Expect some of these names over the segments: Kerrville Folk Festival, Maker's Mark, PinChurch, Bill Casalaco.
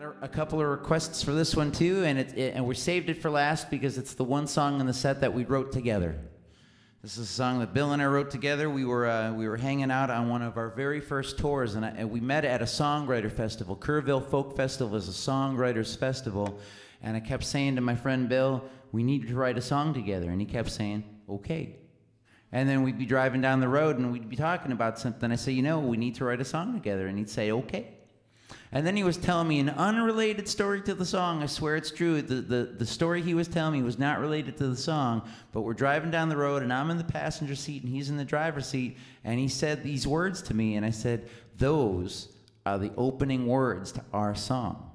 had a couple of requests for this one too, and and we saved it for last because it's the one song in the set that we wrote together. This is a song that Bill and I wrote together. We were hanging out on one of our very first tours, and we met at a songwriter festival. Kerrville Folk Festival is a songwriters festival, and I kept saying to my friend Bill, we need to write a song together, and he kept saying, okay. And then we'd be driving down the road, and we'd be talking about something. I say, you know, we need to write a song together, and he'd say, okay. And then he was telling me an unrelated story to the song. I swear it's true. The story he was telling me was not related to the song, but we're driving down the road, and I'm in the passenger seat, and he's in the driver's seat, and he said these words to me, and I said, those are the opening words to our song.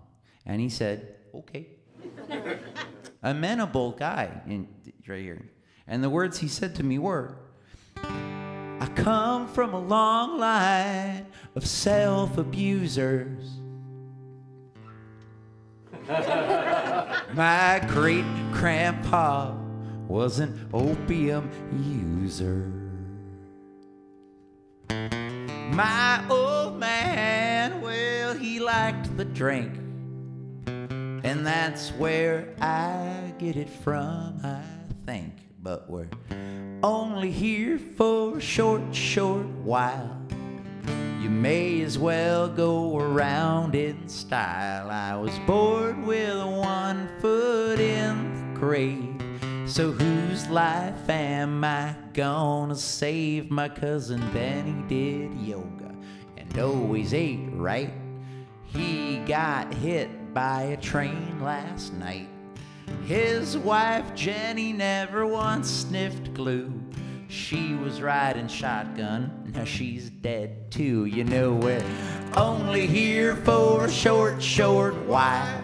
And he said, okay. Amenable guy, right here. And the words he said to me were, I come from a long line of self-abusers. My great-grandpa was an opium user. My old man, well, he liked the drink, and that's where I get it from, I think. But we're only here for a short while. You may as well go around in style. I was bored with 1 foot in the grave. So whose life am I gonna save? My cousin Benny did yoga and always ate right. He got hit by a train last night. His wife Jenny never once sniffed glue. She was riding shotgun, now she's dead too. You know we're only here for a short while.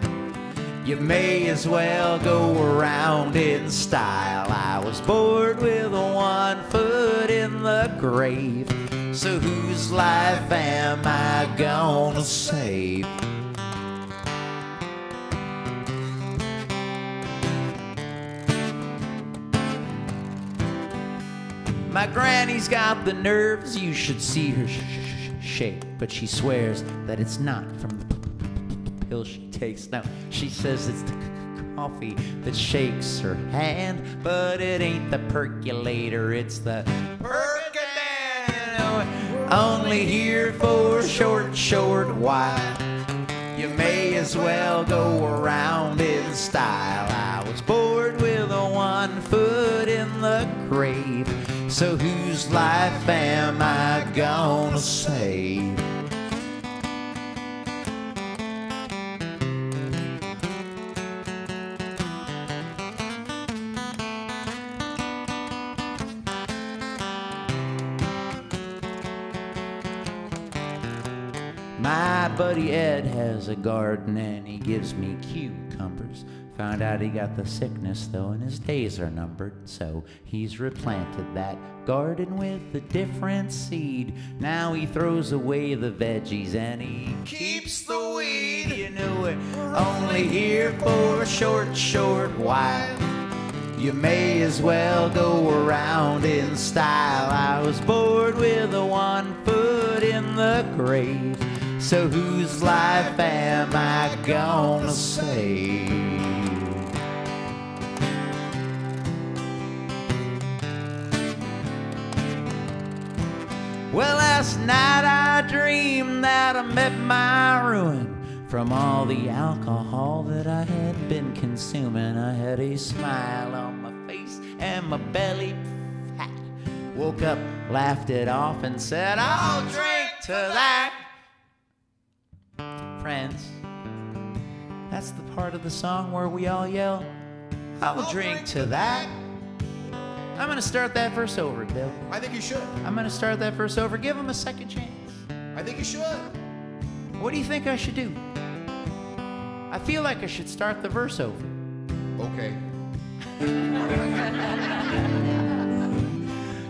You may as well go around in style. I was bored with 1 foot in the grave. So whose life am I gonna save? My granny's got the nerves, you should see her shake, but she swears that it's not from the pill she takes. No, she says it's the coffee that shakes her hand, but it ain't the percolator, it's the percolator. Only here for a short while. You may as well go around in style. I was bored with 1 foot in the grave. So whose life am I gonna save? My buddy Ed has a garden and he gives me cucumbers. Found out he got the sickness though, and his days are numbered, so he's replanted that garden with a different seed. Now he throws away the veggies and he keeps the weed. You know it, only here for a short while. You may as well go around in style. I was bored with 1 foot in the grave. So whose life am I gonna save? Well, last night I dreamed that I met my ruin from all the alcohol that I had been consuming. I had a smile on my face and my belly fat. Woke up, laughed it off, and said, I'll drink to that. Friends, that's the part of the song where we all yell, I'll drink to that. I'm going to start that verse over, Bill. I think you should. I'm going to start that verse over. Give him a second chance. I think you should. What do you think I should do? I feel like I should start the verse over. Okay.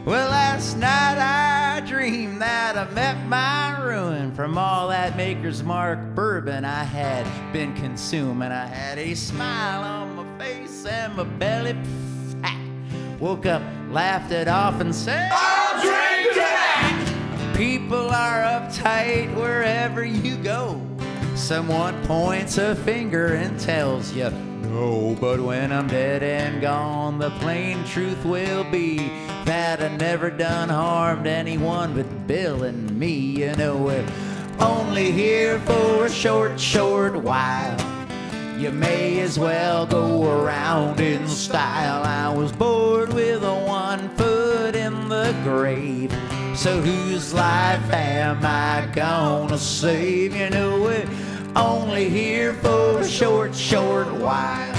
Well, last night I dreamed that I met my ruin from all that Maker's Mark bourbon I had been consuming. I had a smile on my face and my belly. Woke up, laughed it off, and said, I'll drink to that! People are uptight wherever you go. someone points a finger and tells you no, but when I'm dead and gone, the plain truth will be that I never done harmed anyone but Bill and me. You know, we're only here for a short while. You may as well go around in style. I was bored with a 1 foot in the grave, so whose life am I gonna save? You know, we're only here for a short while.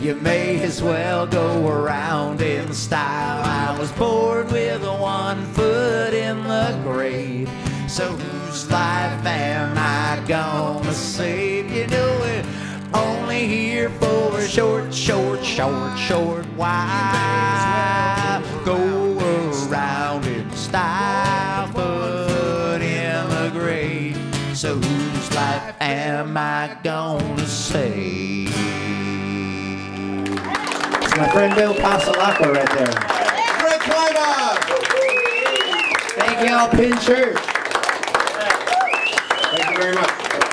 You may as well go around in style. I was bored with a 1 foot in the grave, so whose life am I gonna save? You know, we're only here for a short while. Go around in style, but in the grave, so whose life am I gonna save? It's my friend Bill Casalaco right there. Great lineup. Thank you all, PinChurch. Thank you very much.